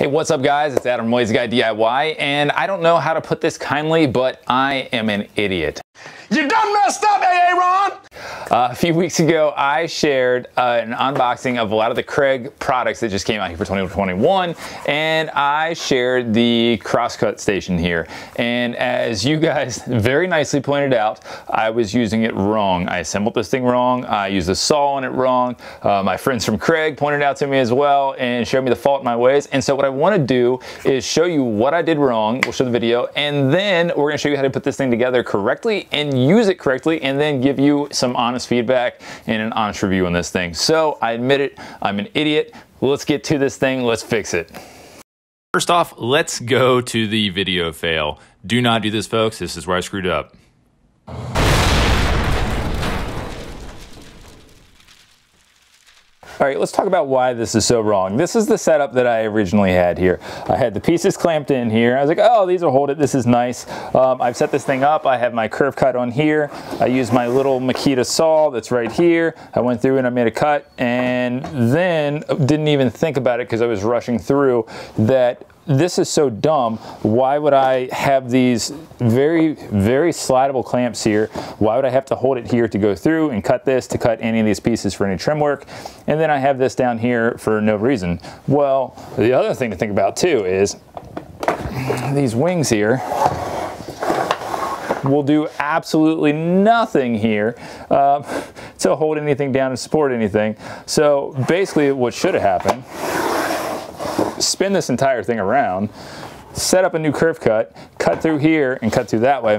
Hey, what's up guys? It's Adam Moise-guy DIY, and I don't know how to put this kindly, but I am an idiot. You done messed up, A.A. Ron! A few weeks ago, I shared an unboxing of a lot of the Kreg products that just came out here for 2021, and I shared the Crosscut Station here. And as you guys very nicely pointed out, I was using it wrong. I assembled this thing wrong. I used the saw on it wrong. My friends from Kreg pointed out to me as well and showed me the fault in my ways. And so what I want to do is show you what I did wrong. We'll show the video, and then we're going to show you how to put this thing together correctly and use it correctly, and then give you some honest feedback and an honest review on this thing. So I admit it, I'm an idiot. Let's get to this thing, let's fix it. First off, let's go to the video fail. Do not do this, folks. This is where I screwed up. All right, let's talk about why this is so wrong. This is the setup that I originally had here. I had the pieces clamped in here. I was like, oh, these will hold it, this is nice. I've set this thing up, I have my curve cut on here. I used my little Makita saw that's right here. I went through and I made a cut, and then didn't even think about it because I was rushing through that. This is so dumb. Why would I have these very, very slidable clamps here? Why would I have to hold it here to go through and cut this, to cut any of these pieces for any trim work? And then I have this down here for no reason. Well, the other thing to think about too is these wings here will do absolutely nothing here to hold anything down and support anything. So basically what should have happened, spin this entire thing around, set up a new curve cut, cut through here and cut through that way.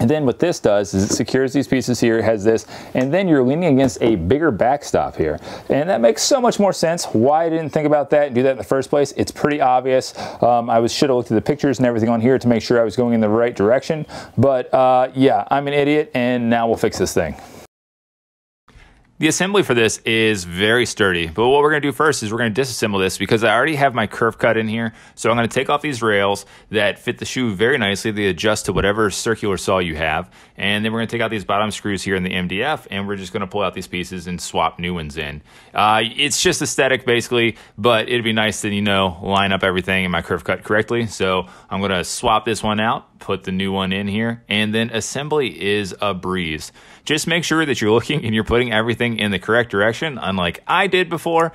And then what this does is it secures these pieces here, it has this, and then you're leaning against a bigger backstop here. And that makes so much more sense. Why I didn't think about that and do that in the first place, it's pretty obvious. I should have looked at the pictures and everything on here to make sure I was going in the right direction. But yeah, I'm an idiot, and now we'll fix this thing. The assembly for this is very sturdy, but what we're going to do first is we're going to disassemble this because I already have my curve cut in here. So I'm going to take off these rails that fit the shoe very nicely. They adjust to whatever circular saw you have. And then we're going to take out these bottom screws here in the MDF, and we're just going to pull out these pieces and swap new ones in. It's just aesthetic basically, but it'd be nice to, you know, line up everything in my curve cut correctly. So I'm going to swap this one out, put the new one in here, and then assembly is a breeze. Just make sure that you're looking and you're putting everything in the correct direction, unlike I did before.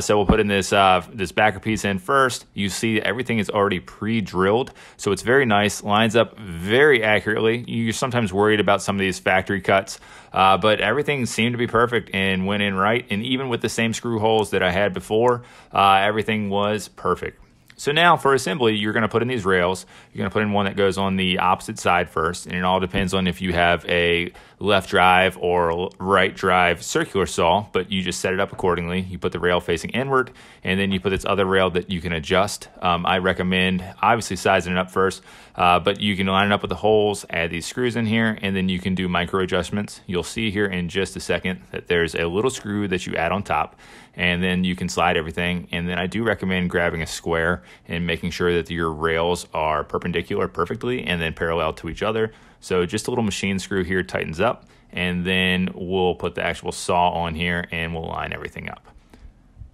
So we'll put in this backer piece in first. You see everything is already pre-drilled, so it's very nice, lines up very accurately. You're sometimes worried about some of these factory cuts, but everything seemed to be perfect and went in right, and even with the same screw holes that I had before, everything was perfect. So now for assembly, you're going to put in these rails. You're going to put in one that goes on the opposite side first, and it all depends on if you have a left drive or right drive circular saw, but you just set it up accordingly. You put the rail facing inward, and then you put this other rail that you can adjust. I recommend obviously sizing it up first, but you can line it up with the holes, add these screws in here, and then you can do micro adjustments. You'll see here in just a second that there's a little screw that you add on top, and then you can slide everything. And then I do recommend grabbing a square and making sure that your rails are perpendicular perfectly and then parallel to each other. So just a little machine screw here tightens up, and then we'll put the actual saw on here and we'll line everything up.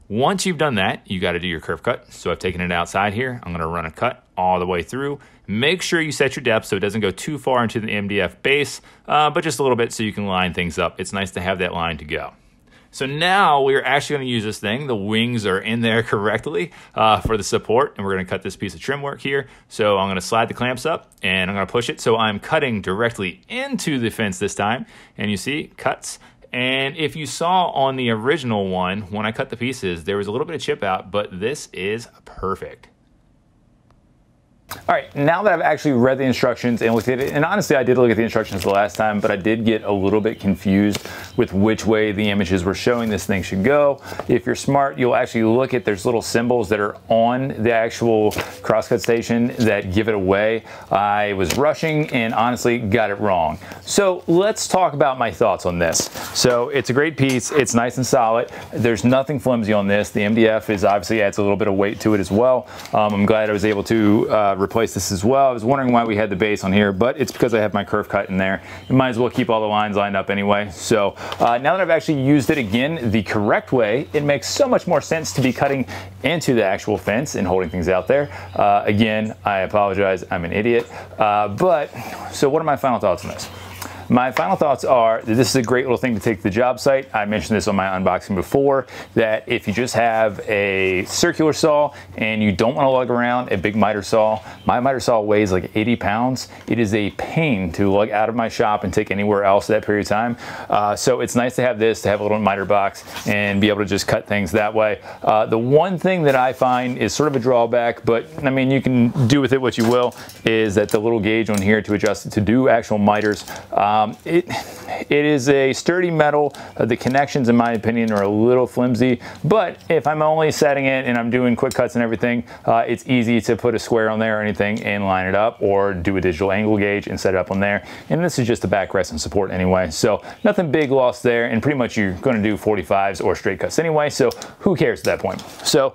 Once you've done that, you got to do your curve cut. So I've taken it outside here. I'm going to run a cut all the way through. Make sure you set your depth so it doesn't go too far into the MDF base, but just a little bit so you can line things up. It's nice to have that line to go. So now we're actually going to use this thing. The wings are in there correctly for the support, and we're going to cut this piece of trim work here. So I'm going to slide the clamps up, and I'm going to push it. So I'm cutting directly into the fence this time, and you see cuts. And if you saw on the original one, when I cut the pieces, there was a little bit of chip out, but this is perfect. All right, now that I've actually read the instructions and looked at it, and honestly I did look at the instructions the last time, but I did get a little bit confused with which way the images were showing this thing should go. If you're smart, you'll actually look at there's little symbols that are on the actual Crosscut Station that give it away. I was rushing and honestly got it wrong. So let's talk about my thoughts on this. So it's a great piece, it's nice and solid, there's nothing flimsy on this. The MDF is obviously adds a little bit of weight to it as well. I'm glad I was able to replace this as well. I was wondering why we had the base on here, but it's because I have my curve cut in there. You might as well keep all the lines lined up anyway. So now that I've actually used it again the correct way, it makes so much more sense to be cutting into the actual fence and holding things out there. Again, I apologize, I'm an idiot. So what are my final thoughts on this? My final thoughts are that this is a great little thing to take to the job site. I mentioned this on my unboxing before, that if you just have a circular saw and you don't want to lug around a big miter saw, my miter saw weighs like 80 pounds. It is a pain to lug out of my shop and take anywhere else that period of time. So it's nice to have this, to have a little miter box and be able to just cut things that way. The one thing that I find is sort of a drawback, but I mean, you can do with it what you will, is that the little gauge on here to adjust it to do actual miters. It is a sturdy metal. The connections, in my opinion, are a little flimsy, but if I'm only setting it and I'm doing quick cuts and everything, it's easy to put a square on there or anything and line it up, or do a digital angle gauge and set it up on there. And this is just a backrest and support anyway, so nothing big lost there, and pretty much you're going to do 45s or straight cuts anyway, so who cares at that point. So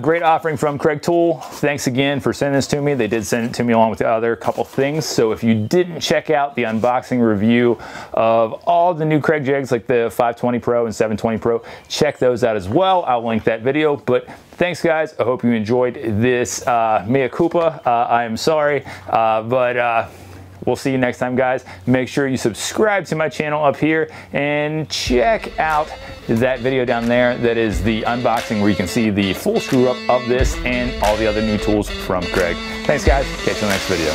great offering from Kreg Tool. Thanks again for sending this to me. They did send it to me along with the other couple things, so if you didn't check out the unboxing review of all the new Kreg Jigs, like the 520 Pro and 720 Pro, check those out as well. I'll link that video. But thanks, guys. I hope you enjoyed this mea culpa. I am sorry, but we'll see you next time, guys. Make sure you subscribe to my channel up here and check out that video down there. That is the unboxing where you can see the full screw up of this and all the other new tools from Kreg. Thanks, guys. Catch you in the next video.